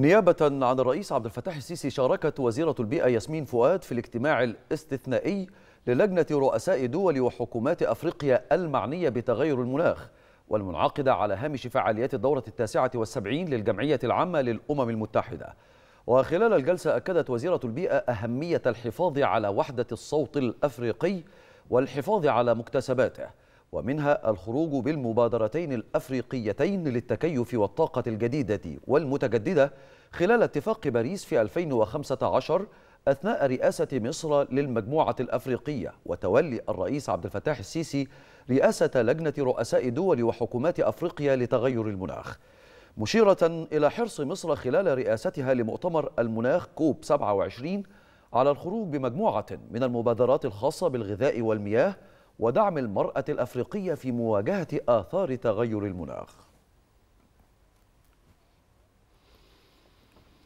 نيابة عن الرئيس عبد الفتاح السيسي شاركت وزيرة البيئة ياسمين فؤاد في الاجتماع الاستثنائي للجنة رؤساء دول وحكومات أفريقيا المعنية بتغير المناخ والمنعقدة على هامش فعاليات الدورة ال79 للجمعية العامة للأمم المتحدة. وخلال الجلسة أكدت وزيرة البيئة أهمية الحفاظ على وحدة الصوت الأفريقي والحفاظ على مكتسباته، ومنها الخروج بالمبادرتين الأفريقيتين للتكيف والطاقة الجديدة والمتجددة خلال اتفاق باريس في 2015 أثناء رئاسة مصر للمجموعة الأفريقية، وتولي الرئيس عبد الفتاح السيسي رئاسة لجنة رؤساء دول وحكومات أفريقيا لتغير المناخ، مشيرة إلى حرص مصر خلال رئاستها لمؤتمر المناخ كوب 27 على الخروج بمجموعة من المبادرات الخاصة بالغذاء والمياه ودعم المرأة الأفريقية في مواجهة آثار تغير المناخ.